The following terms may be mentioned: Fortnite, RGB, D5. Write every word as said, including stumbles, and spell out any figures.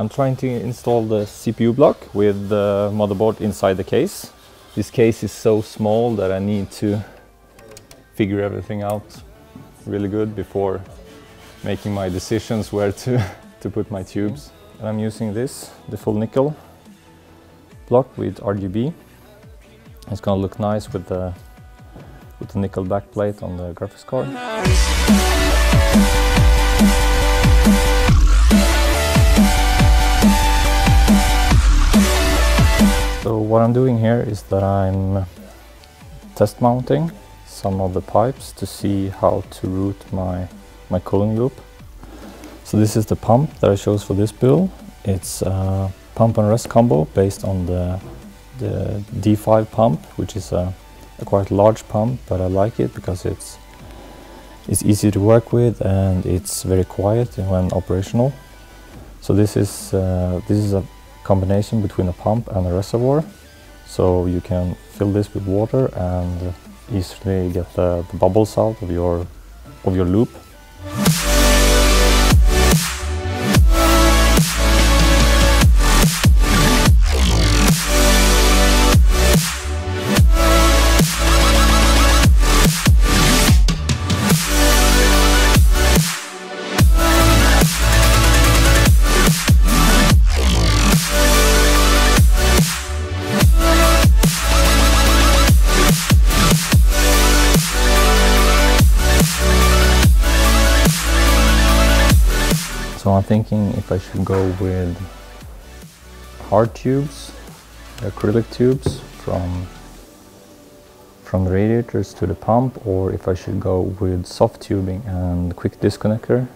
I'm trying to install the C P U block with the motherboard inside the case. This case is so small that I need to figure everything out really good before making my decisions where to, to put my tubes. And I'm using this, the full nickel block with R G B. It's gonna look nice with the, with the nickel backplate on the graphics card. So what I'm doing here is that I'm test mounting some of the pipes to see how to route my, my cooling loop. So this is the pump that I chose for this build. It's a pump and rest combo based on the, the D five pump, which is a, a quite large pump, but I like it because it's, it's easy to work with and it's very quiet when operational. So this is, uh, this is a combination between a pump and a reservoir, so you can fill this with water and easily get the, the bubbles out of your of your loop. So I'm thinking if I should go with hard tubes, acrylic tubes from, from the radiators to the pump, or if I should go with soft tubing and quick disconnector